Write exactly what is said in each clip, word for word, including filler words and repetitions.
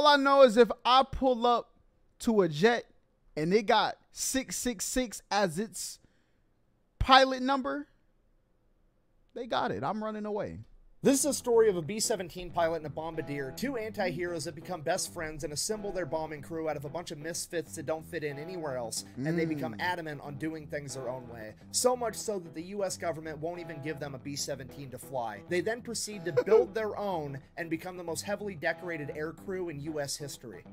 All I know is if I pull up to a jet and it got six six six as its pilot number, they got it. I'm running away. This is a story of a B seventeen pilot and a bombardier, two anti-heroes that become best friends and assemble their bombing crew out of a bunch of misfits that don't fit in anywhere else, and mm. they become adamant on doing things their own way. So much so that the U S government won't even give them a B seventeen to fly. They then proceed to build their own and become the most heavily decorated air crew in U S history.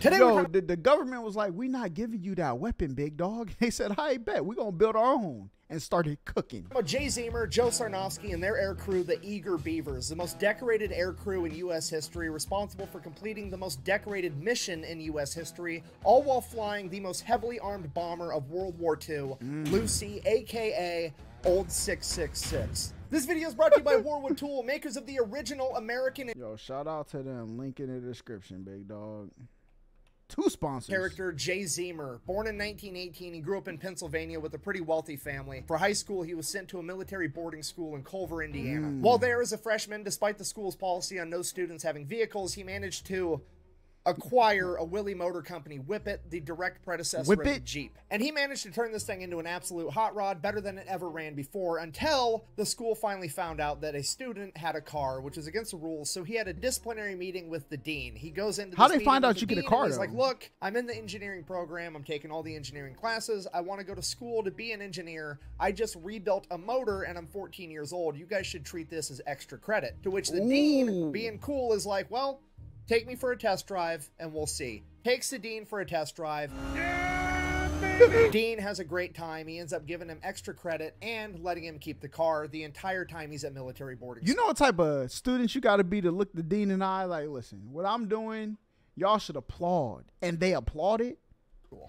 Today Yo, the, the government was like, "We're not giving you that weapon, big dog." They said, "I bet we're gonna build our own," and started cooking. Jay Zeamer, Joe Sarnoski, and their air crew, the Eager Beavers, the most decorated air crew in U S history, responsible for completing the most decorated mission in U S history, all while flying the most heavily armed bomber of World War Two, mm. Lucy, aka Old six six six. This video is brought to you by Warwood Tool, makers of the original American. Yo, shout out to them. Link in the description, big dog. Two sponsors. Character Jay Zeamer, born in nineteen eighteen, he grew up in Pennsylvania with a pretty wealthy family. For high school, he was sent to a military boarding school in Culver, Indiana. Mm. While there as a freshman, despite the school's policy on no students having vehicles, he managed to acquire a Willie Motor Company Whippet, the direct predecessor Whippet? of the Jeep. And he managed to turn this thing into an absolute hot rod, better than it ever ran before, until the school finally found out that a student had a car, which is against the rules, so he had a disciplinary meeting with the dean. He goes into How they find out you get a car, though? He's like, "Look, I'm in the engineering program. I'm taking all the engineering classes. I want to go to school to be an engineer. I just rebuilt a motor, and I'm fourteen years old. You guys should treat this as extra credit." To which the Ooh. dean, being cool, is like, "Well, take me for a test drive, and we'll see." Takes the dean for a test drive. Yeah, dean has a great time. He ends up giving him extra credit and letting him keep the car the entire time he's at military boarding school. You know what type of students you got to be to look the dean in the eye like, "Listen, what I'm doing, y'all should applaud." And they applauded.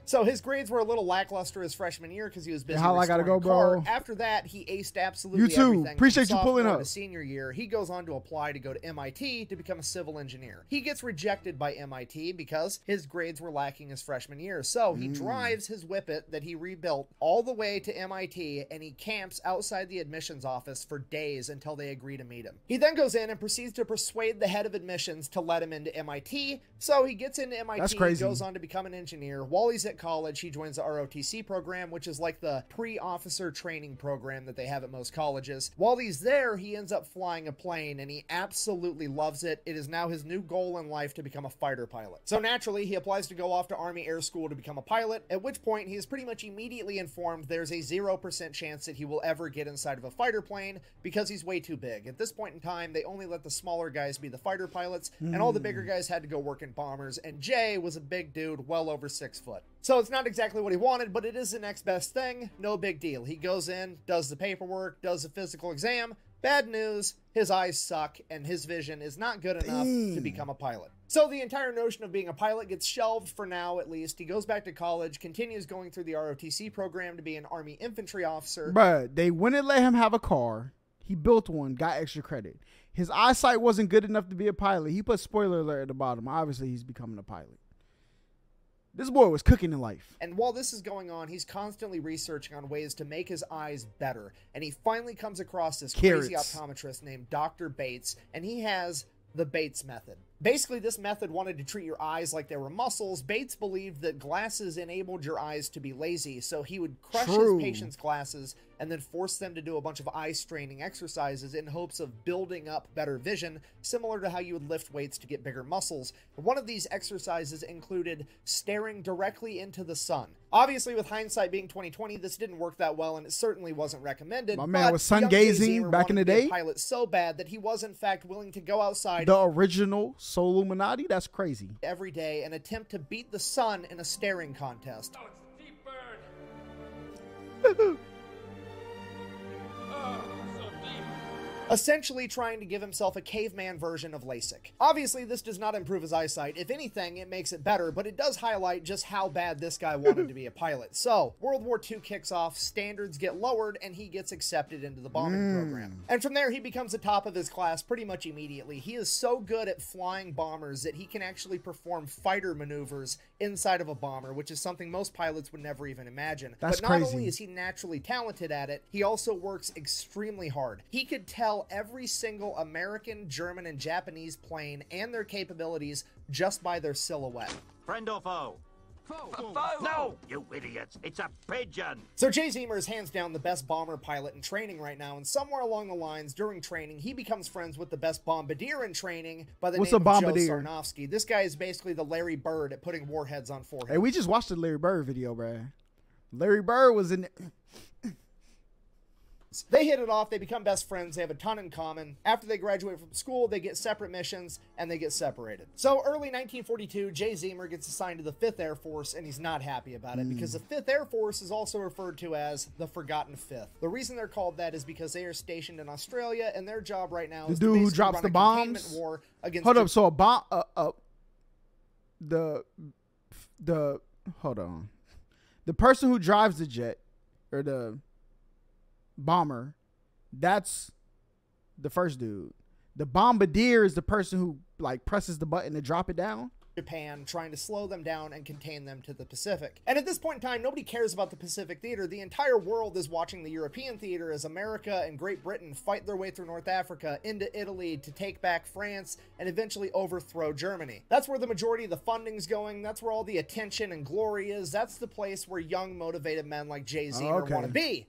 So his grades were a little lackluster his freshman year because he was busy. How I gotta go, bro. After that, he aced absolutely everything. You too. Everything. Appreciate you pulling up. His senior year, he goes on to apply to go to M I T to become a civil engineer. He gets rejected by M I T because his grades were lacking his freshman year. So he mm. drives his Whippet that he rebuilt all the way to M I T, and he camps outside the admissions office for days until they agree to meet him. He then goes in and proceeds to persuade the head of admissions to let him into M I T. So he gets into M I T. That's crazy. Goes on to become an engineer. While he's at college, he joins the R O T C program, which is like the pre-officer training program that they have at most colleges. While he's there, he ends up flying a plane, and he absolutely loves it. It is now his new goal in life to become a fighter pilot. So naturally, he applies to go off to Army Air School to become a pilot, at which point he is pretty much immediately informed there's a zero percent chance that he will ever get inside of a fighter plane because he's way too big. At this point in time, they only let the smaller guys be the fighter pilots, mm. and all the bigger guys had to go work in bombers, and Jay was a big dude, well over six foot. So it's not exactly what he wanted, but it is the next best thing. No big deal. He goes in, does the paperwork, does the physical exam. Bad news, his eyes suck, and his vision is not good enough Damn. to become a pilot. So the entire notion of being a pilot gets shelved for now, at least. He goes back to college, continues going through the R O T C program to be an Army infantry officer. But they wouldn't let him have a car. He built one, got extra credit. His eyesight wasn't good enough to be a pilot. He put spoiler alert at the bottom. Obviously, he's becoming a pilot. This boy was cooking in life. And while this is going on, he's constantly researching on ways to make his eyes better. And he finally comes across this Carrots. crazy optometrist named Doctor Bates, and he has the Bates method. Basically, this method wanted to treat your eyes like they were muscles. Bates believed that glasses enabled your eyes to be lazy, so he would crush True. his patients' glasses and then force them to do a bunch of eye-straining exercises in hopes of building up better vision, similar to how you would lift weights to get bigger muscles. One of these exercises included staring directly into the sun. Obviously, with hindsight being twenty twenty, this didn't work that well, and it certainly wasn't recommended. My man was sun gazing back in the day. Pilot so bad that he was in fact willing to go outside. The original Soul Illuminati. That's crazy. Every day, an attempt to beat the sun in a staring contest. Oh, it's deep bird. Essentially trying to give himself a caveman version of LASIK. Obviously, this does not improve his eyesight. If anything, it makes it better, but it does highlight just how bad this guy wanted to be a pilot. So, World War Two kicks off, standards get lowered, and he gets accepted into the bombing mm. program. And from there, he becomes the top of his class pretty much immediately. He is so good at flying bombers that he can actually perform fighter maneuvers inside of a bomber, which is something most pilots would never even imagine. That's but not crazy. only is he naturally talented at it, he also works extremely hard. He could tell sell every single American, German, and Japanese plane and their capabilities just by their silhouette. Friend or foe? Foe. Foe. Foe. No, you idiots. It's a pigeon. So Jay Zeamer is hands down the best bomber pilot in training right now, and somewhere along the lines during training, he becomes friends with the best bombardier in training by the What's name of Joe Sarnoski. This guy is basically the Larry Bird at putting warheads on foreheads. Hey, we just watched the Larry Bird video, bruh. Larry Bird was in... They hit it off, they become best friends, they have a ton in common. After they graduate from school, they get separate missions, and they get separated. So early nineteen forty-two, Jay Zeamer gets assigned to the fifth Air Force, and he's not happy about it, mm. because the fifth Air Force is also referred to as the Forgotten fifth. The reason they're called that is because they are stationed in Australia, and their job right now the is to dude who drops the bombs. War against hold up, so a bomb, uh, uh, the, the, hold on. The person who drives the jet, or the... bomber, that's the first dude. The bombardier is the person who like presses the button to drop it down. Japan, trying to slow them down and contain them to the Pacific. And at this point in time, nobody cares about the Pacific theater. The entire world is watching the European theater as America and Great Britain fight their way through North Africa into Italy to take back France and eventually overthrow Germany. That's where the majority of the funding's going. That's where all the attention and glory is. That's the place where young, motivated men like Jay Zeamer okay. want to be.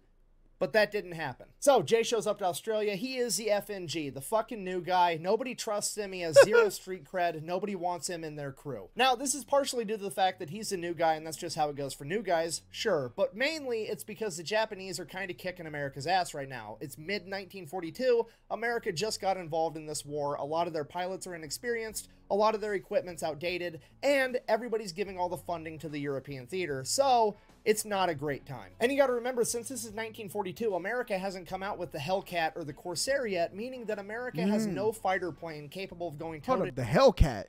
But that didn't happen. So Jay shows up to Australia. He is the F N G, the fucking new guy. Nobody trusts him. He has zero street cred. Nobody wants him in their crew. Now, this is partially due to the fact that he's a new guy, and that's just how it goes for new guys, sure. But mainly, it's because the Japanese are kind of kicking America's ass right now. It's mid nineteen forty-two. America just got involved in this war. A lot of their pilots are inexperienced. A lot of their equipment's outdated, and everybody's giving all the funding to the European theater, so it's not a great time. And you gotta remember, since this is nineteen forty-two, America hasn't come out with the Hellcat or the Corsair yet, meaning that America mm. has no fighter plane capable of going toe to- Hold up, the Hellcat?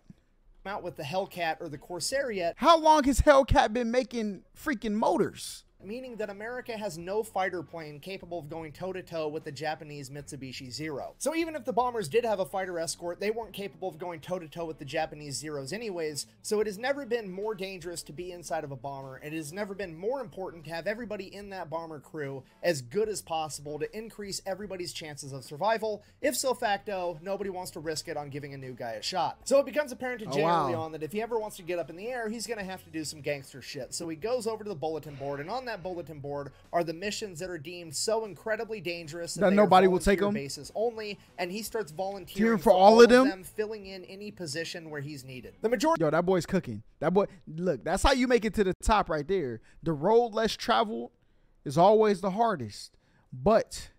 Out with the Hellcat or the Corsair yet. How long has Hellcat been making freaking motors? Meaning that America has no fighter plane capable of going toe-to-toe with the Japanese Mitsubishi Zero. So even if the bombers did have a fighter escort, they weren't capable of going toe-to-toe with the Japanese Zeros anyways, so it has never been more dangerous to be inside of a bomber, and it has never been more important to have everybody in that bomber crew as good as possible to increase everybody's chances of survival. If so facto, nobody wants to risk it on giving a new guy a shot. So it becomes apparent to Jay oh, wow. early on that if he ever wants to get up in the air, he's gonna have to do some gangster shit. So he goes over to the bulletin board, and on that That bulletin board are the missions that are deemed so incredibly dangerous that, that nobody will take them bases only, and he starts volunteering for, for all, all of them? them filling in any position where he's needed. The majority yo that boy's cooking that boy look that's how you make it to the top right there. The road less traveled is always the hardest but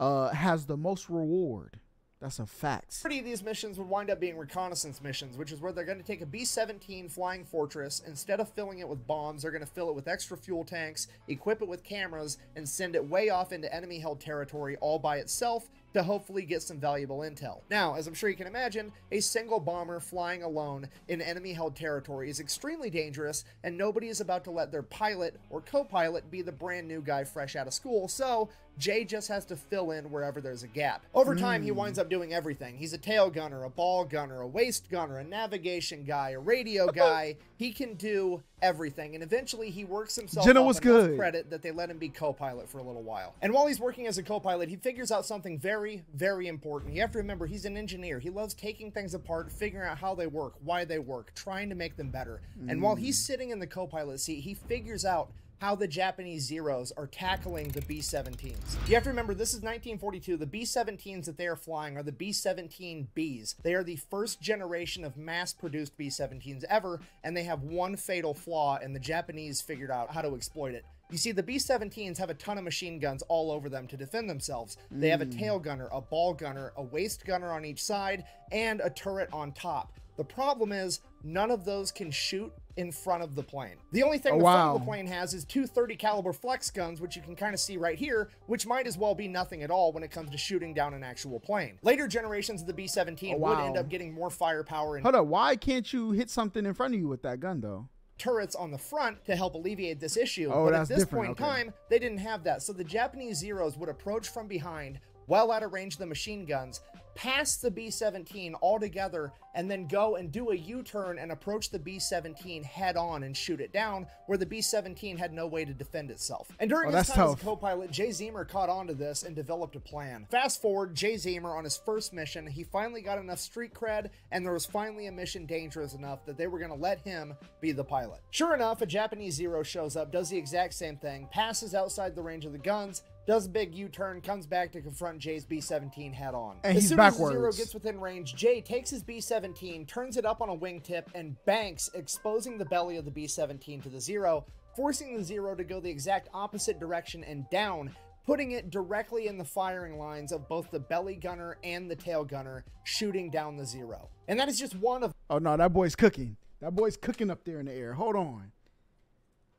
uh has the most reward. That's a fact. Pretty of these missions would wind up being reconnaissance missions, which is where they're going to take a B seventeen Flying Fortress. Instead of filling it with bombs, they're going to fill it with extra fuel tanks, equip it with cameras, and send it way off into enemy-held territory all by itself to hopefully get some valuable intel. Now, as I'm sure you can imagine, a single bomber flying alone in enemy-held territory is extremely dangerous, and nobody is about to let their pilot or co-pilot be the brand new guy fresh out of school, so Jay just has to fill in wherever there's a gap. Over time, mm. he winds up doing everything. He's a tail gunner, a ball gunner, a waist gunner, a navigation guy, a radio guy. He can do everything, and eventually he works himself Jenna up was good. credit that they let him be co-pilot for a little while. And while he's working as a co-pilot, he figures out something very, very important. You have to remember, he's an engineer. He loves taking things apart, figuring out how they work, why they work, trying to make them better. Mm. And while he's sitting in the co-pilot seat, he figures out how the Japanese Zeros are tackling the B seventeens. You have to remember, this is nineteen forty-two. The B seventeens that they are flying are the B seventeen Bs. They are the first generation of mass-produced B seventeens ever, and they have one fatal flaw, and the Japanese figured out how to exploit it. You see, the B seventeens have a ton of machine guns all over them to defend themselves. They have a tail gunner, a ball gunner, a waist gunner on each side, and a turret on top. The problem is, none of those can shoot in front of the plane. The only thing oh, the wow. front of the plane has is two thirty caliber flex guns, which you can kind of see right here, which might as well be nothing at all when it comes to shooting down an actual plane. Later generations of the B seventeen oh, wow. would end up getting more firepower. And Hold up, why can't you hit something in front of you with that gun, though? Turrets on the front to help alleviate this issue. Oh, but at this different. point in okay. time, they didn't have that. So the Japanese Zeros would approach from behind, well out of range of the machine guns, past the B seventeen altogether and then go and do a U-turn and approach the B seventeen head on and shoot it down, where the B seventeen had no way to defend itself. And during oh, his time tough. as co-pilot, Jay Zeamer caught on to this and developed a plan. Fast forward, Jay Zeamer on his first mission, he finally got enough street cred and there was finally a mission dangerous enough that they were going to let him be the pilot. Sure enough, a Japanese Zero shows up, does the exact same thing, passes outside the range of the guns, does a big U-turn, comes back to confront Jay's B seventeen head-on. And he's backwards. As soon as Zero gets within range, Jay takes his B seventeen, turns it up on a wingtip, and banks, exposing the belly of the B seventeen to the Zero, forcing the Zero to go the exact opposite direction and down, putting it directly in the firing lines of both the belly gunner and the tail gunner, shooting down the Zero. And that is just one of... Oh, no, that boy's cooking. That boy's cooking up there in the air. Hold on.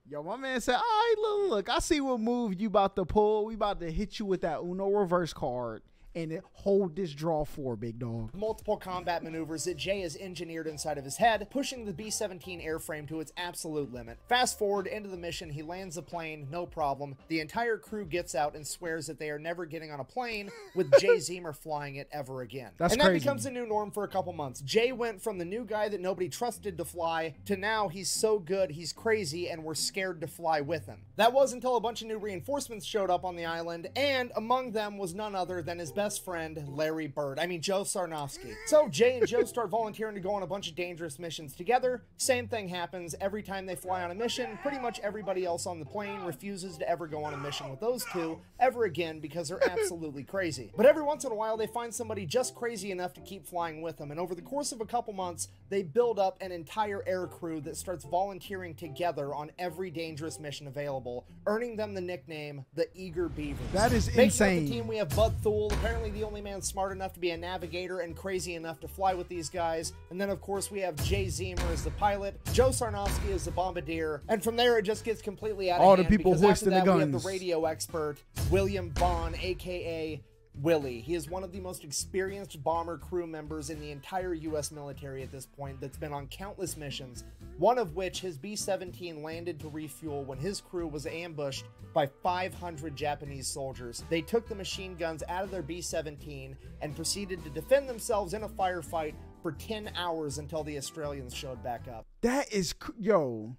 Yo, my man said, all right, look, look, I see what move you about to pull. We about to hit you with that Uno reverse card and it hold this draw for, big dog. Multiple combat maneuvers that Jay has engineered inside of his head, pushing the B seventeen airframe to its absolute limit. Fast forward into the mission, he lands the plane, no problem. The entire crew gets out and swears that they are never getting on a plane with Jay Zeamer flying it ever again. That's and that crazy. becomes a new norm for a couple months. Jay went from the new guy that nobody trusted to fly to now he's so good, he's crazy, and we're scared to fly with him. That was until a bunch of new reinforcements showed up on the island, and among them was none other than his best best friend, Larry Bird. I mean, Joe Sarnoski. So Jay and Joe start volunteering to go on a bunch of dangerous missions together. Same thing happens every time they fly on a mission. Pretty much everybody else on the plane refuses to ever go on a mission with those two ever again because they're absolutely crazy. But every once in a while, they find somebody just crazy enough to keep flying with them. And over the course of a couple months, they build up an entire air crew that starts volunteering together on every dangerous mission available, earning them the nickname, the Eager Beavers. That is insane. Making up the team, we have Bud Thule, apparently the only man smart enough to be a navigator and crazy enough to fly with these guys. And then, of course, we have Jay Zeamer as the pilot, Joe Sarnoski as the bombardier, and from there it just gets completely out of hand. All the people hoisting the guns. After that, we have the radio expert, William Bond, a k a. Willie. He is one of the most experienced bomber crew members in the entire U S military at this point that's been on countless missions, one of which his B seventeen landed to refuel when his crew was ambushed by five hundred Japanese soldiers. They took the machine guns out of their B seventeen and proceeded to defend themselves in a firefight for ten hours until the Australians showed back up. That is, yo,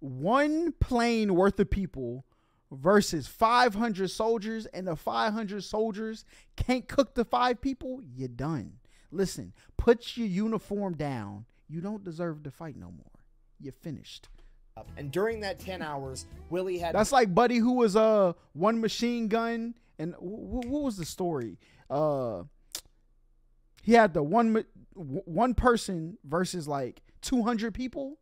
one plane worth of people versus five hundred soldiers, and the five hundred soldiers can't cook the five people, you're done. Listen, put your uniform down. You don't deserve to fight no more. You're finished. And during that ten hours, Willie had... That's like Buddy who was uh, one machine gun, and what was the story? Uh, he had the one, one person versus like two hundred people,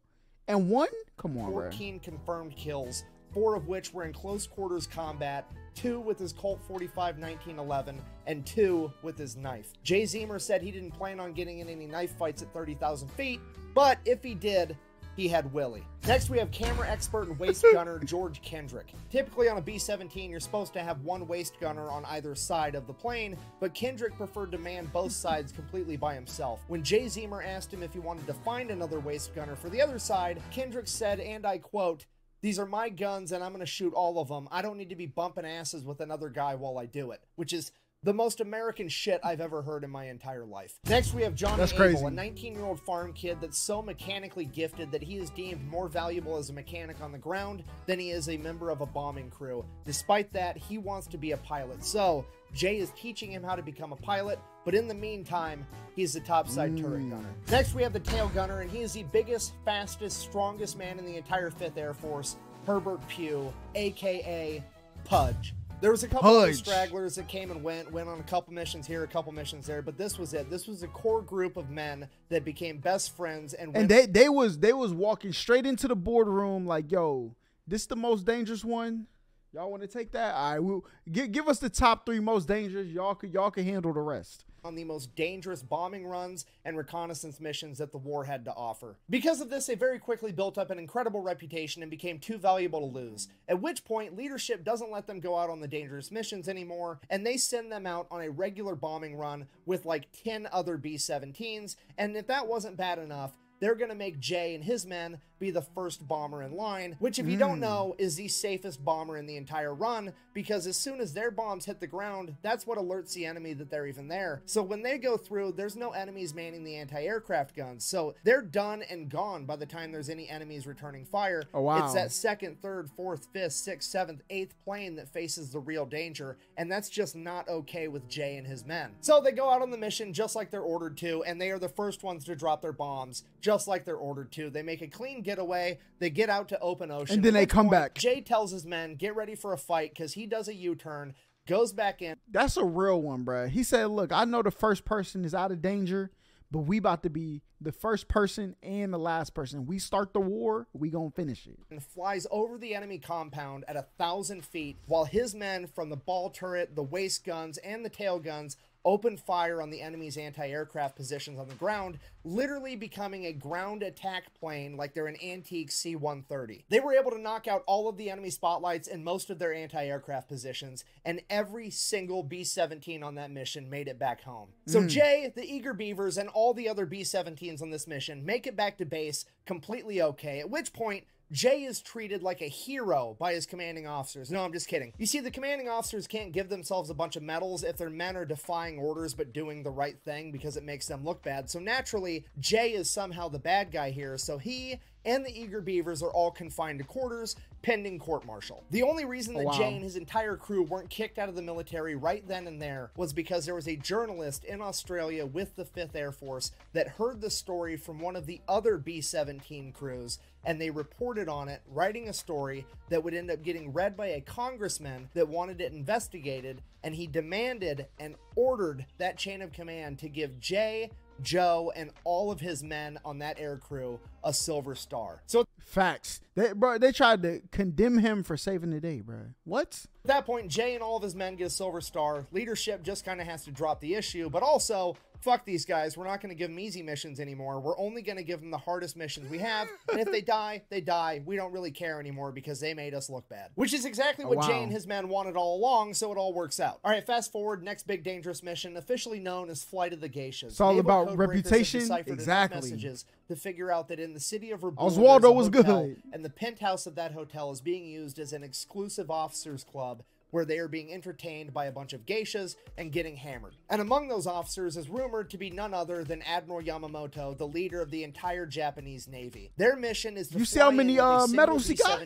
and one? Come on, fourteen bro. Confirmed kills, four of which were in close quarters combat, two with his Colt forty-five nineteen eleven, and two with his knife. Jay Zeamer said he didn't plan on getting in any knife fights at thirty thousand feet, but if he did, he had Willie. Next, we have camera expert and waist gunner George Kendrick. Typically on a B seventeen, you're supposed to have one waist gunner on either side of the plane, but Kendrick preferred to man both sides completely by himself. When Jay Zeamer asked him if he wanted to find another waist gunner for the other side, Kendrick said, and I quote, "These are my guns, and I'm going to shoot all of them. I don't need to be bumping asses with another guy while I do it," which is the most American shit I've ever heard in my entire life. Next, we have John Abel, a nineteen-year-old farm kid that's so mechanically gifted that he is deemed more valuable as a mechanic on the ground than he is a member of a bombing crew. Despite that, he wants to be a pilot. So Jay is teaching him how to become a pilot, but in the meantime, he's the topside mm. turret gunner. Next, we have the tail gunner, and he is the biggest, fastest, strongest man in the entire fifth Air Force, Herbert Pugh, a k a. Pudge. There was a couple of stragglers that came and went, went on a couple missions here, a couple missions there, but this was it. This was a core group of men that became best friends. And, and they, they, was, they was walking straight into the boardroom like, yo, this is the most dangerous one. Y'all want to take that? All right, we'll, give, give us the top three most dangerous. Y'all could, y'all could handle the rest. On the most dangerous bombing runs and reconnaissance missions that the war had to offer. Because of this, they very quickly built up an incredible reputation and became too valuable to lose, at which point leadership doesn't let them go out on the dangerous missions anymore, and they send them out on a regular bombing run with like ten other B seventeens, and if that wasn't bad enough, they're going to make Jay and his men be the first bomber in line, which, if you mm. don't know, is the safest bomber in the entire run, because as soon as their bombs hit the ground, that's what alerts the enemy that they're even there. So when they go through, there's no enemies manning the anti-aircraft guns, so they're done and gone by the time there's any enemies returning fire. Oh, wow. It's that second, third, fourth, fifth, sixth, seventh, eighth plane that faces the real danger, and that's just not okay with Jay and his men. So they go out on the mission just like they're ordered to, and they are the first ones to drop their bombs just like they're ordered to. They make a clean getaway, they get out to open ocean, and then they come back. Jay tells his men, get ready for a fight, because he does a U-turn, goes back in. That's a real one, bro. He said, look, I know the first person is out of danger, but we about to be the first person and the last person. We start the war, we gonna finish it. And flies over the enemy compound at a thousand feet while his men from the ball turret, the waist guns, and the tail guns open fire on the enemy's anti-aircraft positions on the ground, literally becoming a ground attack plane like they're an antique C one thirty. They were able to knock out all of the enemy spotlights and most of their anti-aircraft positions, and every single B seventeen on that mission made it back home. So mm. Jay, the Eager Beavers, and all the other B seventeens on this mission make it back to base completely okay, at which point Jay is treated like a hero by his commanding officers. No, I'm just kidding. You see, the commanding officers can't give themselves a bunch of medals if their men are defying orders but doing the right thing, because it makes them look bad. So naturally, Jay is somehow the bad guy here, so he and the Eager Beavers are all confined to quarters, pending court-martial. The only reason that oh, wow. Jay and his entire crew weren't kicked out of the military right then and there was because there was a journalist in Australia with the fifth Air Force that heard the story from one of the other B seventeen crews, and they reported on it, writing a story that would end up getting read by a congressman that wanted it investigated, and he demanded and ordered that chain of command to give Jay, Joe, and all of his men on that air crew a Silver Star. So facts. They, bro, they tried to condemn him for saving the day, bro. What? At that point, Jay and all of his men get a Silver Star. Leadership just kind of has to drop the issue, but also, fuck these guys. We're not going to give them easy missions anymore. We're only going to give them the hardest missions we have. And if they die, they die. We don't really care anymore because they made us look bad, which is exactly what oh, wow. Jay and his men wanted all along. So it all works out. All right, fast forward. Next big dangerous mission, officially known as Flight of the Geishas. It's all Naval about reputation. Exactly. Messages to figure out that in the city of Rabaul, Oswaldo was good, and the penthouse of that hotel is being used as an exclusive officers club, where they are being entertained by a bunch of geishas and getting hammered. And among those officers is rumored to be none other than Admiral Yamamoto, the leader of the entire Japanese Navy. Their mission is to you see how many uh, medals he got?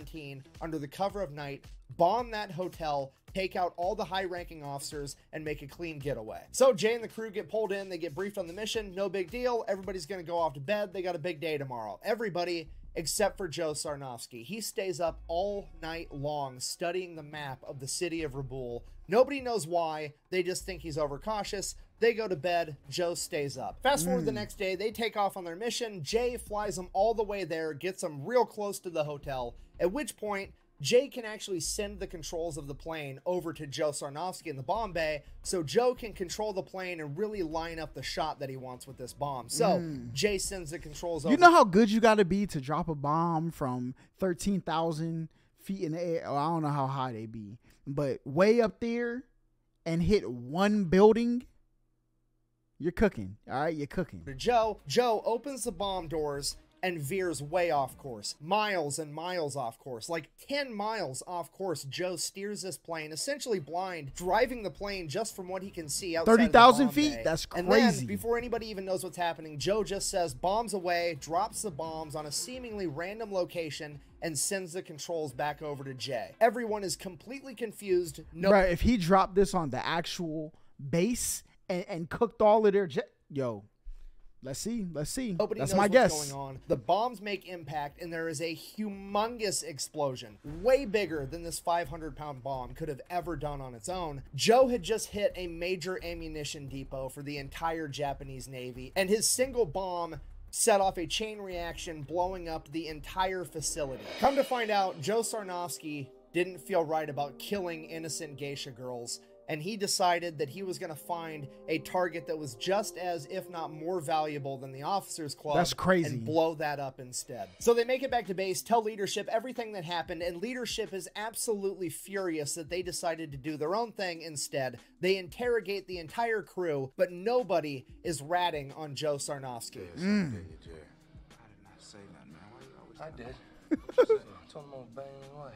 Under the cover of night, bomb that hotel, take out all the high-ranking officers, and make a clean getaway. So Jay and the crew get pulled in, they get briefed on the mission, no big deal, everybody's gonna go off to bed, they got a big day tomorrow. Everybody except for Joe Sarnoski. He stays up all night long studying the map of the city of Rabaul. Nobody knows why, they just think he's overcautious. They go to bed, Joe stays up. Fast forward mm. the next day, they take off on their mission. Jay flies them all the way there, gets them real close to the hotel, at which point Jay can actually send the controls of the plane over to Joe Sarnoski in the bomb bay, so Joe can control the plane and really line up the shot that he wants with this bomb. So mm. Jay sends the controls over. You know how good you got to be to drop a bomb from thirteen thousand feet in the air? I don't know how high they be, but way up there and hit one building, you're cooking. All right, you're cooking. Joe, Joe opens the bomb doors and veers way off course, miles and miles off course, like ten miles off course. Joe steers this plane essentially blind, driving the plane just from what he can see outside thirty thousand feet. That's crazy. And then, before anybody even knows what's happening, Joe just says bombs away, drops the bombs on a seemingly random location, and sends the controls back over to Jay. Everyone is completely confused. No, right, if he dropped this on the actual base and, and cooked all of their jet, yo, Let's see. Let's see. Nobody That's knows my what's guess. Going on. The bombs make impact, and there is a humongous explosion, way bigger than this five hundred pound bomb could have ever done on its own. Joe had just hit a major ammunition depot for the entire Japanese Navy, and his single bomb set off a chain reaction, blowing up the entire facility. Come to find out, Joe Sarnoski didn't feel right about killing innocent geisha girls, and he decided that he was going to find a target that was just as, if not more valuable than the officers club. That's crazy. And blow that up instead. So they make it back to base, tell leadership everything that happened, and leadership is absolutely furious that they decided to do their own thing instead. They interrogate the entire crew, but nobody is ratting on Joe Sarnoski. Mm. I did not say that, man. Why you always I did. I told him I was banging his wife.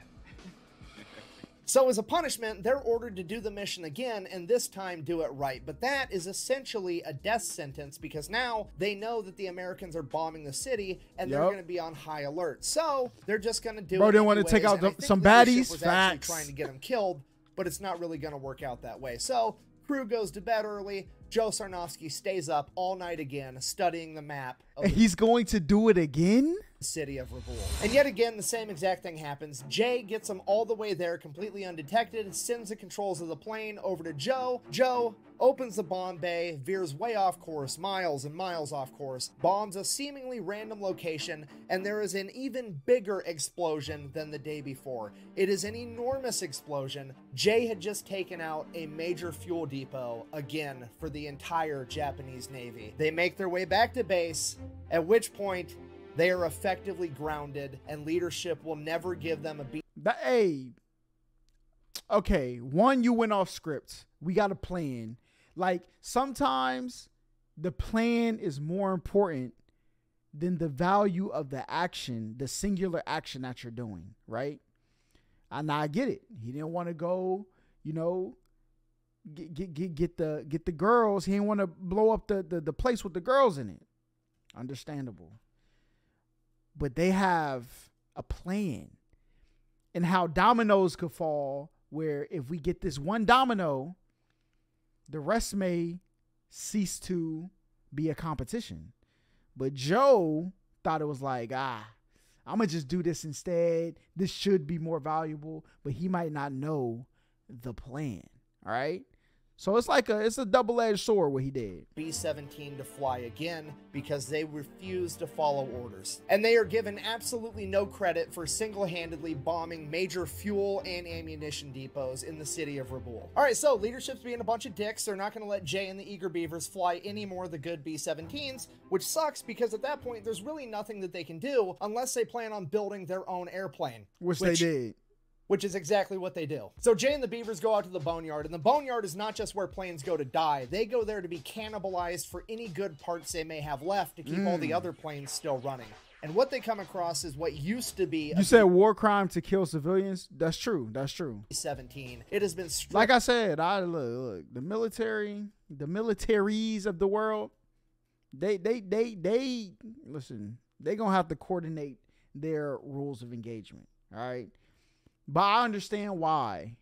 So as a punishment, they're ordered to do the mission again, and this time do it right. But that is essentially a death sentence, because now they know that the Americans are bombing the city, and yep. they're going to be on high alert. So they're just going to do Bro, it Bro didn't anyways. want to take out the, some baddies. Was Facts. Trying to get them killed, but it's not really going to work out that way. So crew goes to bed early. Joe Sarnoski stays up all night again, studying the map. And he's going to do it again? City of Rabaul. And yet again, the same exact thing happens. Jay gets them all the way there completely undetected, sends the controls of the plane over to Joe. Joe opens the bomb bay, veers way off course, miles and miles off course, bombs a seemingly random location, and there is an even bigger explosion than the day before. It is an enormous explosion. Jay had just taken out a major fuel depot, again, for the entire Japanese Navy. They make their way back to base, at which point they are effectively grounded, and leadership will never give them a beat. But, hey, okay, one, you went off script. We got a plan. Like, sometimes the plan is more important than the value of the action, the singular action that you're doing, right? And I get it. He didn't want to go, you know, get, get, get, get, the, get the girls. He didn't want to blow up the, the, the place with the girls in it. Understandable. But they have a plan and how dominoes could fall, where if we get this one domino, the rest may cease to be a competition. But Joe thought it was like, ah, I'm going to just do this instead. This should be more valuable, but he might not know the plan. All right. So it's like a, it's a double-edged sword what he did. B seventeen to fly again because they refuse to follow orders. And they are given absolutely no credit for single-handedly bombing major fuel and ammunition depots in the city of Rabaul. All right, so leadership's being a bunch of dicks. They're not going to let Jay and the Eager Beavers fly any more of the good B seventeens, which sucks because at that point, there's really nothing that they can do unless they plan on building their own airplane. Which, which they did. Which is exactly what they do. So Jay and the Beavers go out to the boneyard, and the boneyard is not just where planes go to die. They go there to be cannibalized for any good parts they may have left to keep mm. all the other planes still running. And what they come across is what used to be... You said war crime to kill civilians? That's true. That's true. seventeen. It has been... Like I said, I look, look, the military, the militaries of the world, they, they, they, they, listen, they're going to have to coordinate their rules of engagement. All right? But I understand why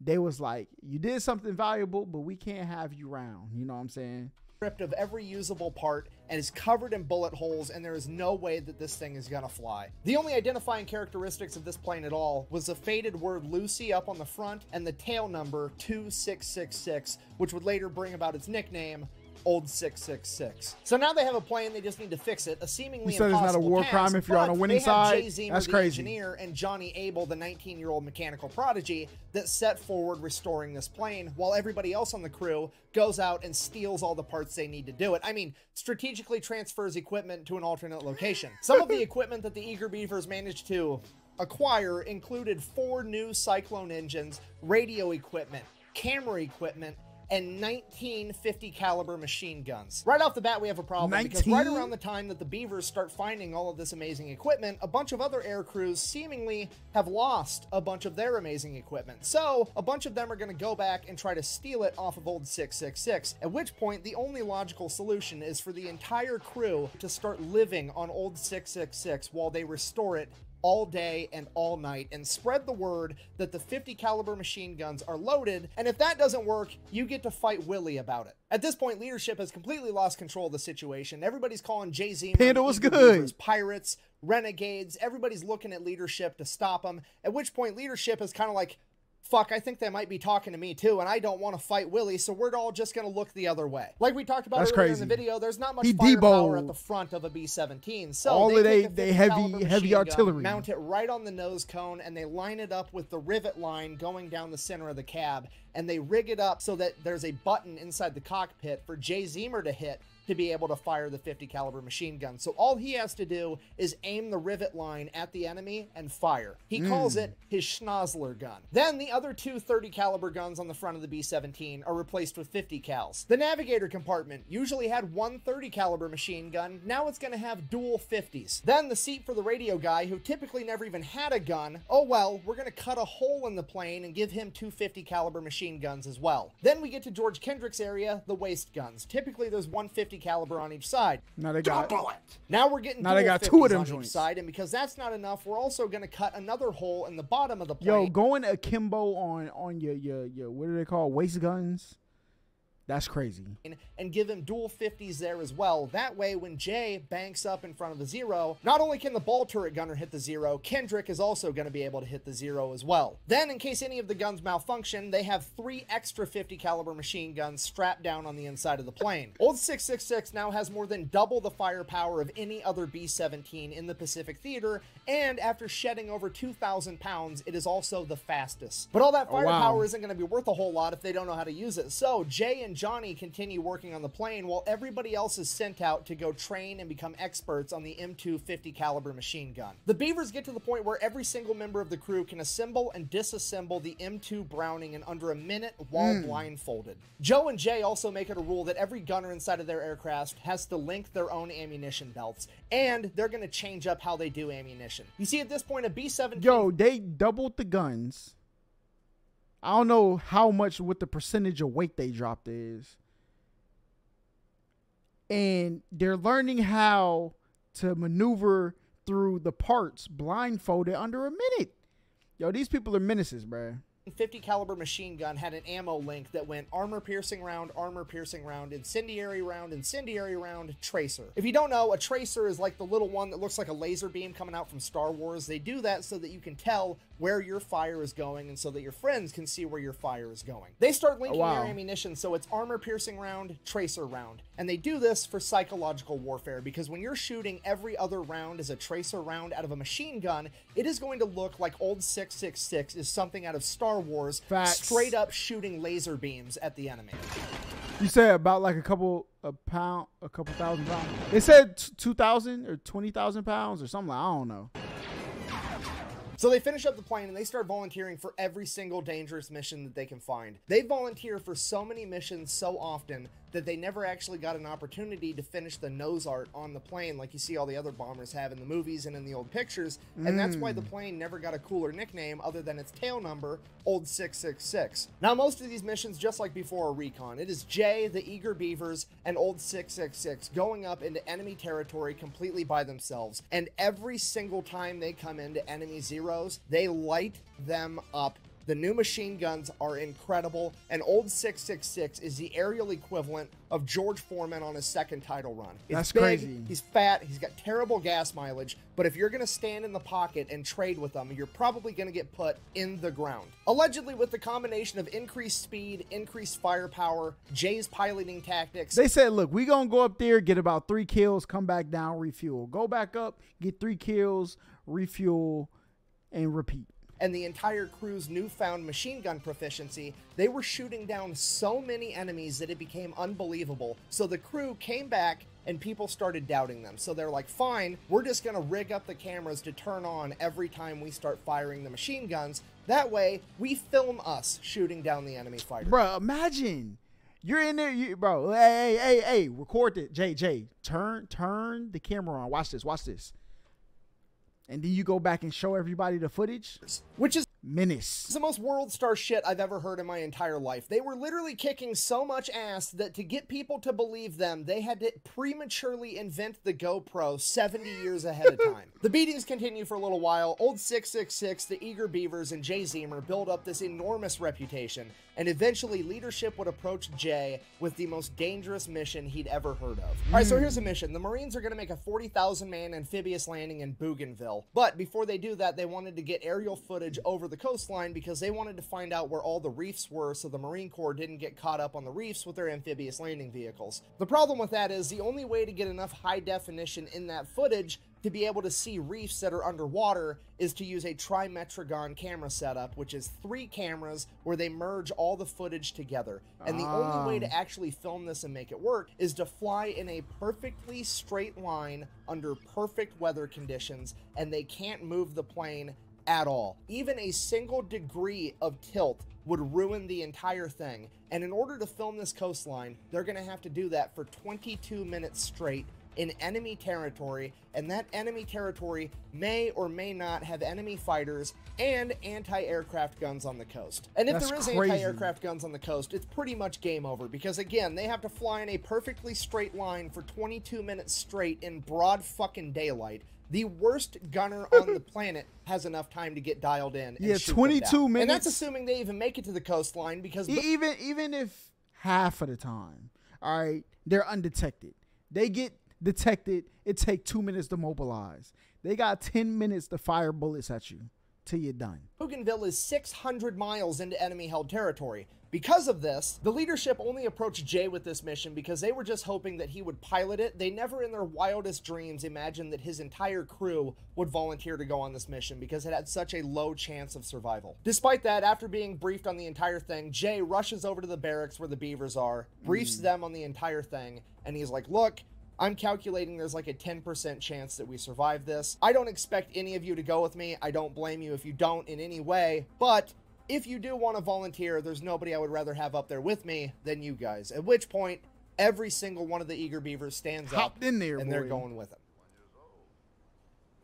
they was like, you did something valuable, but we can't have you round. You know what I'm saying? Stripped of every usable part and is covered in bullet holes, and there is no way that this thing is going to fly. The only identifying characteristics of this plane at all was the faded word Lucy up on the front and the tail number two six six six, which would later bring about its nickname, Old six six six. So now they have a plane. They just need to fix it. A seemingly impossible task. You said it's not a war crime if you're on a winning side. Jay Zeamer, that's crazy. The engineer, and Johnny Abel, the nineteen-year-old mechanical prodigy, that set forward restoring this plane, while everybody else on the crew goes out and steals all the parts they need to do it. I mean, strategically transfers equipment to an alternate location. Some of the equipment that the Eager Beavers managed to acquire included four new Cyclone engines, radio equipment, camera equipment, and nineteen fifty caliber machine guns. Right off the bat, we have a problem nineteen? Because right around the time that the Beavers start finding all of this amazing equipment, a bunch of other air crews seemingly have lost a bunch of their amazing equipment. So a bunch of them are going to go back and try to steal it off of Old six six six, at which point the only logical solution is for the entire crew to start living on Old six six six while they restore it all day and all night, and spread the word that the fifty caliber machine guns are loaded, and if that doesn't work, you get to fight Willie about it. At this point, leadership has completely lost control of the situation. Everybody's calling Jay Zeamer, Panda was good, pirates, renegades, everybody's looking at leadership to stop them, at which point leadership is kind of like, fuck, I think they might be talking to me too, and I don't want to fight Willie, so we're all just going to look the other way. Like we talked about That's earlier crazy. in the video, there's not much he firepower at the front of a B seventeen. So all they, of they, they heavy, heavy artillery. Gun, mount it right on the nose cone, and they line it up with the rivet line going down the center of the cab, and they rig it up so that there's a button inside the cockpit for Jay Zeamer to hit to be able to fire the fifty caliber machine gun. So all he has to do is aim the rivet line at the enemy and fire. He mm. calls it his schnozzler gun. Then the other two thirty caliber guns on the front of the B seventeen are replaced with fifty cals. The navigator compartment usually had one thirty caliber machine gun. Now it's going to have dual fifties. Then the seat for the radio guy, who typically never even had a gun, oh well, we're going to cut a hole in the plane and give him two fifty caliber machine guns as well. Then we get to George Kendrick's area, the waist guns. Typically there's one fifty caliber on each side. Now they got double it. Now we're getting now they got two of them on joints. Each side, and because that's not enough, we're also going to cut another hole in the bottom of the plane. Yo, going akimbo on on your your your what do they call waist guns? That's crazy. And give him dual fifties there as well. That way, when Jay banks up in front of the Zero, not only can the ball turret gunner hit the Zero, Kendrick is also going to be able to hit the Zero as well. Then, in case any of the guns malfunction, they have three extra fifty caliber machine guns strapped down on the inside of the plane. Old six sixty-six now has more than double the firepower of any other B seventeen in the Pacific Theater, and after shedding over two thousand pounds, it is also the fastest. But all that firepower oh, wow. isn't going to be worth a whole lot if they don't know how to use it. So, Jay and Johnny continue working on the plane while everybody else is sent out to go train and become experts on the M two fifty caliber machine gun. The Beavers get to the point where every single member of the crew can assemble and disassemble the M two Browning in under a minute while mm. blindfolded. Joe and Jay also make it a rule that every gunner inside of their aircraft has to link their own ammunition belts, and they're going to change up how they do ammunition. You see, at this point, a B seventeen... Yo, they doubled the guns. I don't know how much what the percentage of weight they dropped is. And they're learning how to maneuver through the parts blindfolded under a minute. Yo, these people are menaces, bruh. fifty caliber machine gun had an ammo link that went armor piercing round, armor piercing round, incendiary round, incendiary round, tracer. If you don't know, a tracer is like the little one that looks like a laser beam coming out from Star Wars. They do that so that you can tell where your fire is going and so that your friends can see where your fire is going. They start linking oh, wow. their ammunition, so it's armor piercing round, tracer round. And they do this for psychological warfare, because when you're shooting every other round as a tracer round out of a machine gun, it is going to look like Old six sixty-six is something out of Star Wars. Facts. Straight up shooting laser beams at the enemy. You said about like a couple a pound, a couple thousand pounds. They said two thousand or twenty thousand pounds or something. Like, I don't know. So they finish up the plane and they start volunteering for every single dangerous mission that they can find. They volunteer for so many missions so often that they never actually got an opportunity to finish the nose art on the plane like you see all the other bombers have in the movies and in the old pictures. Mm. And that's why the plane never got a cooler nickname other than its tail number, Old six sixty-six. Now, most of these missions, just like before, are recon. It is Jay, the Eager Beavers, and Old six sixty-six going up into enemy territory completely by themselves. And every single time they come into enemy Zeros, they light them up. The new machine guns are incredible, and Old six sixty-six is the aerial equivalent of George Foreman on his second title run. It's That's big, crazy. He's fat, he's got terrible gas mileage, but if you're going to stand in the pocket and trade with them, you're probably going to get put in the ground. Allegedly, with the combination of increased speed, increased firepower, Jay's piloting tactics. They said, look, we're going to go up there, get about three kills, come back down, refuel. Go back up, get three kills, refuel, and repeat. And the entire crew's newfound machine gun proficiency, they were shooting down so many enemies that it became unbelievable. So the crew came back and people started doubting them. So they're like, fine, we're just going to rig up the cameras to turn on every time we start firing the machine guns. That way, we film us shooting down the enemy fighter. Bro, imagine. You're in there, you, bro. Hey, hey, hey, hey, record it. Jay, Jay, turn, turn the camera on. Watch this, watch this. And then you go back and show everybody the footage, which is menace. It's the most world star shit I've ever heard in my entire life. They were literally kicking so much ass that to get people to believe them, they had to prematurely invent the GoPro seventy years ahead of time. The beatings continue for a little while. Old six sixty-six, the Eager Beavers, and Jay Zeamer build up this enormous reputation, and eventually leadership would approach Jay with the most dangerous mission he'd ever heard of. Mm. All right, so here's a mission. The Marines are going to make a forty thousand man amphibious landing in Bougainville, but before they do that, they wanted to get aerial footage over the the coastline because they wanted to find out where all the reefs were so the Marine Corps didn't get caught up on the reefs with their amphibious landing vehicles. The problem with that is the only way to get enough high definition in that footage to be able to see reefs that are underwater is to use a Trimetragon camera setup, which is three cameras where they merge all the footage together. And the ah. only way to actually film this and make it work is to fly in a perfectly straight line under perfect weather conditions, and they can't move the plane at all. Even a single degree of tilt would ruin the entire thing. And in order to film this coastline, they're gonna have to do that for twenty-two minutes straight in enemy territory, and that enemy territory may or may not have enemy fighters and anti-aircraft guns on the coast. And if That's there is anti-aircraft guns on the coast, it's pretty much game over, because again, they have to fly in a perfectly straight line for twenty-two minutes straight in broad fucking daylight. The worst gunner on the planet has enough time to get dialed in. And yeah, shoot twenty-two minutes. And that's assuming they even make it to the coastline, because even even if half of the time, all right, they're undetected. They get detected, it take two minutes to mobilize. They got ten minutes to fire bullets at you till you're done. Bougainville is six hundred miles into enemy-held territory. Because of this, the leadership only approached Jay with this mission because they were just hoping that he would pilot it. They never in their wildest dreams imagined that his entire crew would volunteer to go on this mission because it had such a low chance of survival. Despite that, after being briefed on the entire thing, Jay rushes over to the barracks where the Beavers are, briefs mm. them on the entire thing, and he's like, look, I'm calculating there's like a ten percent chance that we survive this. I don't expect any of you to go with me. I don't blame you if you don't in any way, but if you do want to volunteer, there's nobody I would rather have up there with me than you guys. At which point, every single one of the Eager Beavers stands Hopped up in there, and boy. They're going with him.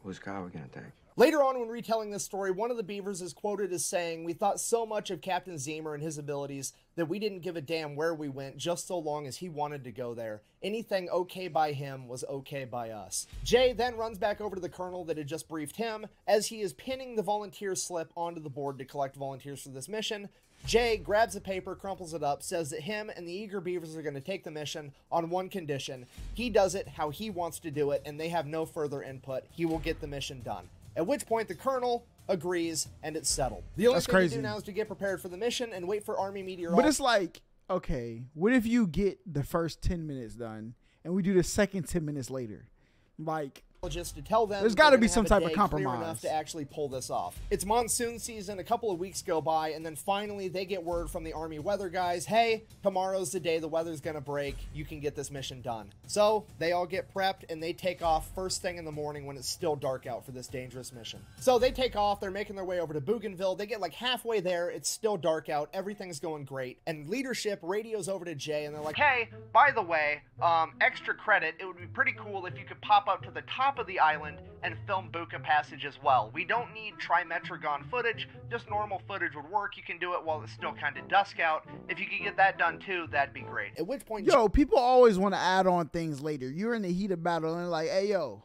Whose car are we gonna take? Later on, when retelling this story, one of the Beavers is quoted as saying, we thought so much of Captain Zeamer and his abilities that we didn't give a damn where we went, just so long as he wanted to go there. Anything okay by him was okay by us. Jay then runs back over to the colonel that had just briefed him. As he is pinning the volunteer slip onto the board to collect volunteers for this mission, Jay grabs the paper, crumples it up, says that him and the Eager Beavers are going to take the mission on one condition. He does it how he wants to do it, and they have no further input. He will get the mission done. At which point the colonel agrees, and it's settled. The only That's thing crazy. to do now is to get prepared for the mission and wait for Army meteorology. But it's like, okay, what if you get the first ten minutes done and we do the second ten minutes later? Like, just to tell them there's got to be some type of compromise enough to actually pull this off. It's monsoon season. A couple of weeks go by, and then finally they get word from the Army weather guys, hey, tomorrow's the day the weather's gonna break, you can get this mission done. So they all get prepped and they take off first thing in the morning when it's still dark out for this dangerous mission. So they take off, they're making their way over to Bougainville. They get like halfway there, it's still dark out, everything's going great, and leadership radios over to Jay and they're like, hey, by the way, um extra credit, it would be pretty cool if you could pop up to the top of the island and film Buka Passage as well. We don't need Trimetragon footage, just normal footage would work. You can do it while it's still kind of dusk out. If you could get that done too, that'd be great. At which point, yo, people always want to add on things later. You're in the heat of battle and like, hey, yo,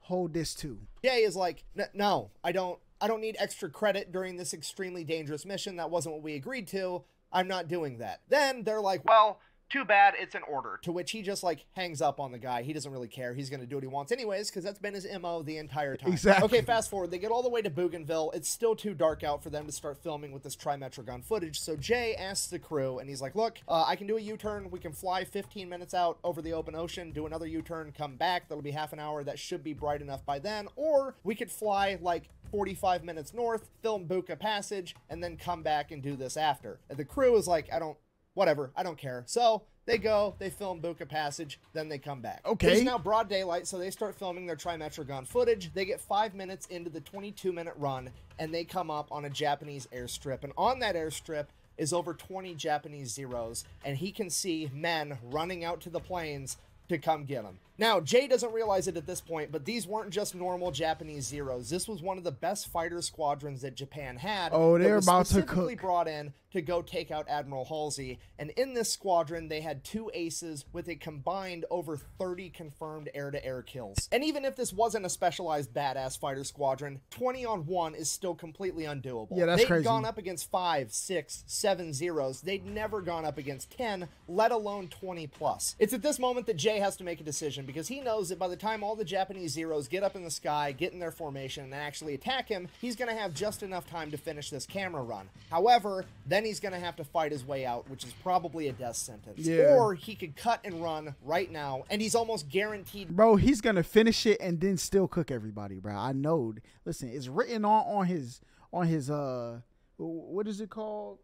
hold this too. Jay is like, no, I don't, I don't need extra credit during this extremely dangerous mission. That wasn't what we agreed to. I'm not doing that. Then they're like, well, too bad, it's an order. To which he just like hangs up on the guy. He doesn't really care. He's going to do what he wants anyways, because that's been his M O the entire time. Exactly. Okay, fast forward. They get all the way to Bougainville. It's still too dark out for them to start filming with this Trimetragon footage. So Jay asks the crew, and he's like, look, uh, I can do a U-turn. We can fly fifteen minutes out over the open ocean, do another U-turn, come back. That'll be half an hour. That should be bright enough by then. Or we could fly like forty-five minutes north, film Buka Passage, and then come back and do this after. And the crew is like, I don't... Whatever, I don't care. So they go, they film Buka Passage, then they come back. Okay. It's now broad daylight, so they start filming their Trimetragon footage. They get five minutes into the twenty-two minute run, and they come up on a Japanese airstrip. And on that airstrip is over twenty Japanese Zeros, and he can see men running out to the planes to come get him. Now, Jay doesn't realize it at this point, but these weren't just normal Japanese Zeros. This was one of the best fighter squadrons that Japan had. Oh, they're about to cook. Specifically brought in to go take out Admiral Halsey. And in this squadron, they had two aces with a combined over thirty confirmed air-to-air kills. And even if this wasn't a specialized badass fighter squadron, twenty on one is still completely undoable. Yeah, that's crazy. They'd gone up against five, six, seven Zeros. They'd never gone up against ten, let alone twenty plus. It's at this moment that Jay Jay has to make a decision, because he knows that by the time all the Japanese Zeros get up in the sky, get in their formation, and actually attack him, he's going to have just enough time to finish this camera run. However, then he's going to have to fight his way out, which is probably a death sentence. Yeah. Or he could cut and run right now, and he's almost guaranteed. Bro, he's going to finish it and then still cook everybody, bro. I know. Listen, it's written on, on his, on his, uh, what is it called?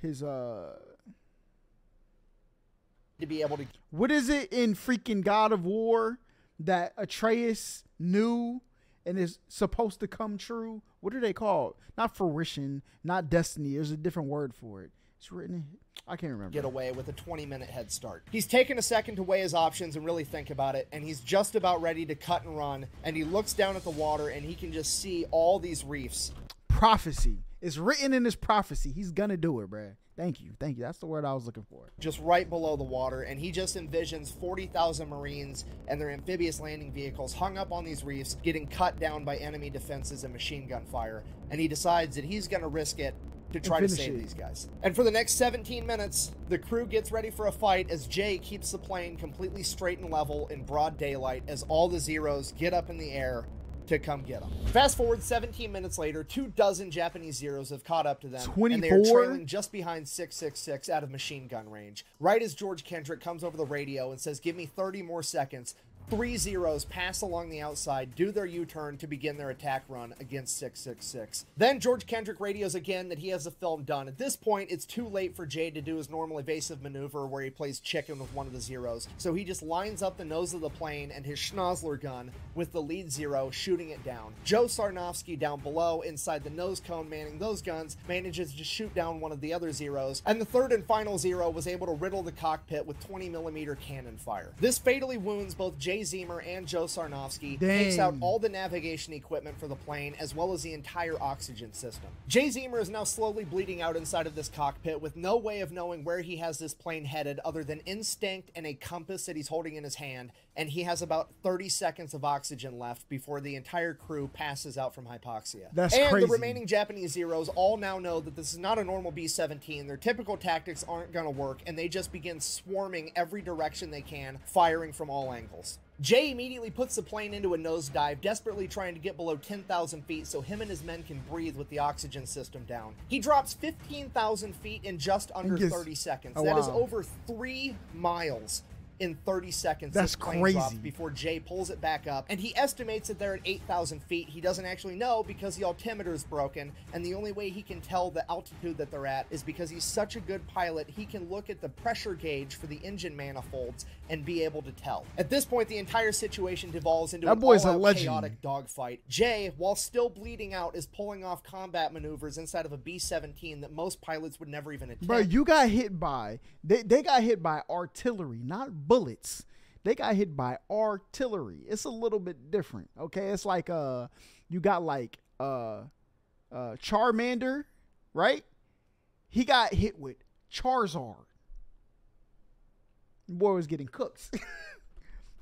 His, uh... to be able to. What is it in freaking God of War that Atreus knew and is supposed to come true? What are they called? Not fruition, not destiny. There's a different word for it. It's written. I can't remember. Get away with a twenty minute head start. He's taken a second to weigh his options and really think about it, and he's just about ready to cut and run, and he looks down at the water and he can just see all these reefs. Prophecy. It's written in his prophecy. He's gonna do it, bruh. Thank you. Thank you. That's the word I was looking for. Just right below the water, and he just envisions forty thousand Marines and their amphibious landing vehicles hung up on these reefs, getting cut down by enemy defenses and machine gun fire. And he decides that he's going to risk it to try to save these guys. And for the next seventeen minutes, the crew gets ready for a fight as Jay keeps the plane completely straight and level in broad daylight as all the Zeros get up in the air to come get them. Fast forward seventeen minutes later, two dozen Japanese Zeros have caught up to them, twenty-four? And they are trailing just behind six six six out of machine gun range. Right as George Kendrick comes over the radio and says, give me thirty more seconds, three Zeros pass along the outside, do their U-turn to begin their attack run against six six six. Then George Kendrick radios again that he has the film done. At this point, it's too late for Jay to do his normal evasive maneuver where he plays chicken with one of the Zeros, so he just lines up the nose of the plane and his schnozzler gun with the lead Zero, shooting it down. Joe Sarnoski down below, inside the nose cone manning those guns, manages to shoot down one of the other Zeros, and the third and final Zero was able to riddle the cockpit with twenty millimeter cannon fire. This fatally wounds both Jay Zeamer and Joe Sarnoski. Dang. Takes out all the navigation equipment for the plane as well as the entire oxygen system. Jay Zeamer is now slowly bleeding out inside of this cockpit with no way of knowing where he has this plane headed other than instinct and a compass that he's holding in his hand, and he has about thirty seconds of oxygen left before the entire crew passes out from hypoxia. That's and crazy. The remaining Japanese Zeros all now know that this is not a normal B seventeen. Their typical tactics aren't going to work, and they just begin swarming every direction they can, firing from all angles. Jay immediately puts the plane into a nosedive, desperately trying to get below ten thousand feet so him and his men can breathe with the oxygen system down. He drops fifteen thousand feet in just under gets, thirty seconds. Oh, that wow. is over three miles in thirty seconds. That's crazy. Before Jay pulls it back up, and he estimates that they're at eight thousand feet. He doesn't actually know because the altimeter is broken, and the only way he can tell the altitude that they're at is because he's such a good pilot, he can look at the pressure gauge for the engine manifolds and be able to tell. At this point, the entire situation devolves into that boy's a legend. Chaotic dogfight. Jay, while still bleeding out, is pulling off combat maneuvers inside of a B seventeen that most pilots would never even attempt. Bro, you got hit by, they, they got hit by artillery, not bullets. They got hit by artillery. It's a little bit different, okay? It's like uh you got like uh uh Charmander, right? He got hit with Charizard. The boy was getting cooked.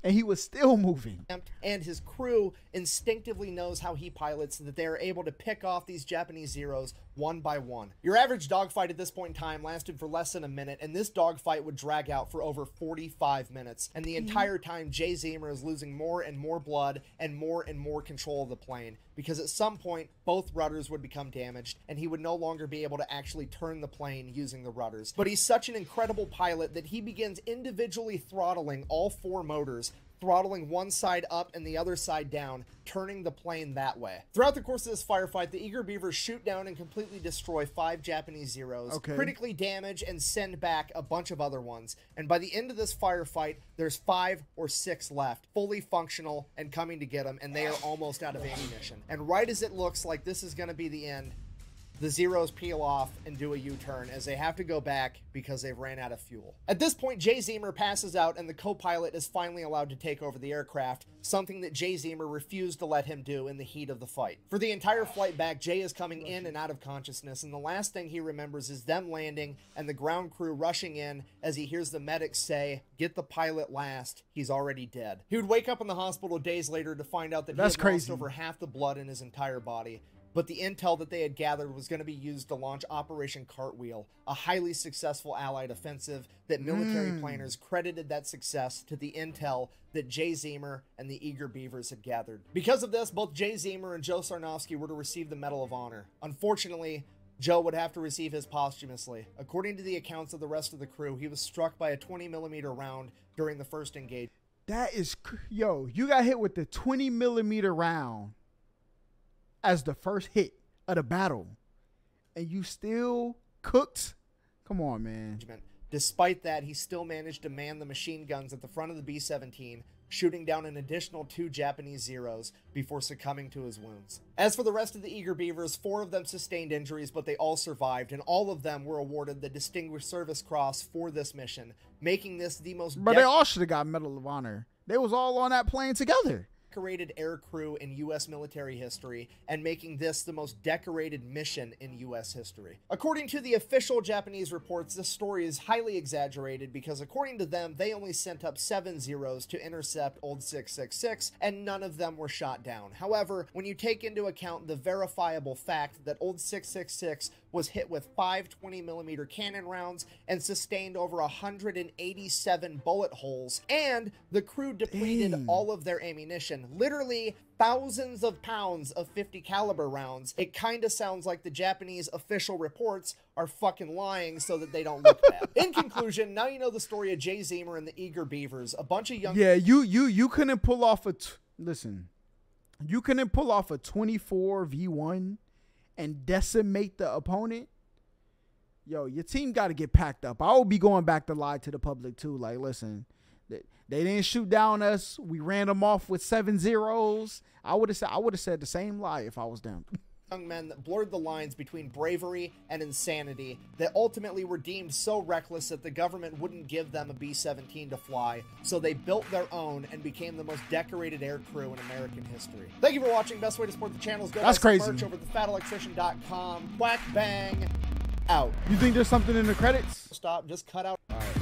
And he was still moving. And his crew instinctively knows how he pilots, that they are able to pick off these Japanese Zeros one by one. Your average dogfight at this point in time lasted for less than a minute, and this dogfight would drag out for over forty-five minutes. And the entire time, Jay Zeamer is losing more and more blood and more and more control of the plane, because at some point, both rudders would become damaged, and he would no longer be able to actually turn the plane using the rudders. But he's such an incredible pilot that he begins individually throttling all four motors, throttling one side up and the other side down, turning the plane that way. Throughout the course of this firefight, the Eager Beavers shoot down and completely destroy five Japanese Zeros, okay. critically damage and send back a bunch of other ones. And by the end of this firefight, there's five or six left, fully functional and coming to get them, and they are almost out of ammunition. And right as it looks like this is going to be the end, the Zeros peel off and do a U-turn as they have to go back because they've ran out of fuel. At this point, Jay Zeamer passes out and the co-pilot is finally allowed to take over the aircraft, something that Jay Zeamer refused to let him do in the heat of the fight. For the entire flight back, Jay is coming in and out of consciousness, and the last thing he remembers is them landing and the ground crew rushing in as he hears the medics say, "Get the pilot last, he's already dead." He would wake up in the hospital days later to find out that he had lost over half the blood in his entire body. but the intel that they had gathered was going to be used to launch Operation Cartwheel, a highly successful Allied offensive that military mm. planners credited that success to the intel that Jay Zeamer and the Eager Beavers had gathered. Because of this, both Jay Zeamer and Joe Sarnoski were to receive the Medal of Honor. Unfortunately, Joe would have to receive his posthumously. According to the accounts of the rest of the crew, he was struck by a twenty millimeter round during the first engagement. That is, yo, you got hit with the twenty millimeter round as the first hit of the battle, and you still cooked? Come on, man. Despite that, he still managed to man the machine guns at the front of the B seventeen, shooting down an additional two Japanese Zeros before succumbing to his wounds. As for the rest of the Eager Beavers, four of them sustained injuries, but they all survived, and all of them were awarded the Distinguished Service Cross for this mission, making this the most... But they all should have got Medal of Honor. They was all on that plane together. ...decorated air crew in U S military history, and making this the most decorated mission in U S history. According to the official Japanese reports, this story is highly exaggerated because according to them, they only sent up seven Zeros to intercept Old six six six, and none of them were shot down. However, when you take into account the verifiable fact that Old six six six was hit with five twenty millimeter cannon rounds and sustained over one hundred eighty-seven bullet holes, and the crew depleted Dang. all of their ammunition, literally thousands of pounds of fifty caliber rounds, it kind of sounds like the Japanese official reports are fucking lying so that they don't look bad. In conclusion, now you know the story of Jay Zeamer and the Eager Beavers, a bunch of young... Yeah, you you you couldn't pull off a... T Listen, you couldn't pull off a twenty-four V one and decimate the opponent. Yo, your team got to get packed up. I will be going back to lie to the public too. Like, listen... They didn't shoot down us. We ran them off with seven Zeros. I would have said I would have said the same lie if I was them. Young men that blurred the lines between bravery and insanity that ultimately were deemed so reckless that the government wouldn't give them a B seventeen to fly, so they built their own and became the most decorated air crew in American history. Thank you for watching. Best way to support the channel is go That's buy some merch over at the fat electrician dot com. Whack bang out. You think there's something in the credits? Stop. Just cut out. All right.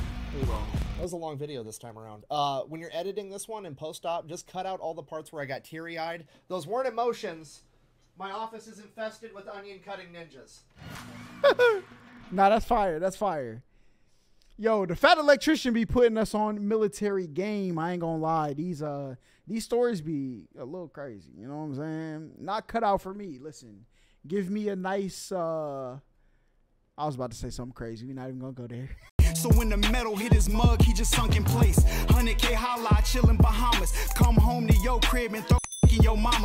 Hold on. That was a long video this time around. Uh, when you're editing this one in post-op, just cut out all the parts where I got teary-eyed. Those weren't emotions. My office is infested with onion-cutting ninjas. Nah, that's fire. That's fire. Yo, the Fat Electrician be putting us on military game. I ain't gonna lie. These uh, these stories be a little crazy. You know what I'm saying? Not cut out for me. Listen, give me a nice... Uh... I was about to say something crazy. We're not even gonna go there. So when the metal hit his mug, he just sunk in place. one hundred K highlight, chillin' Bahamas. Come home to your crib and throw in your mama.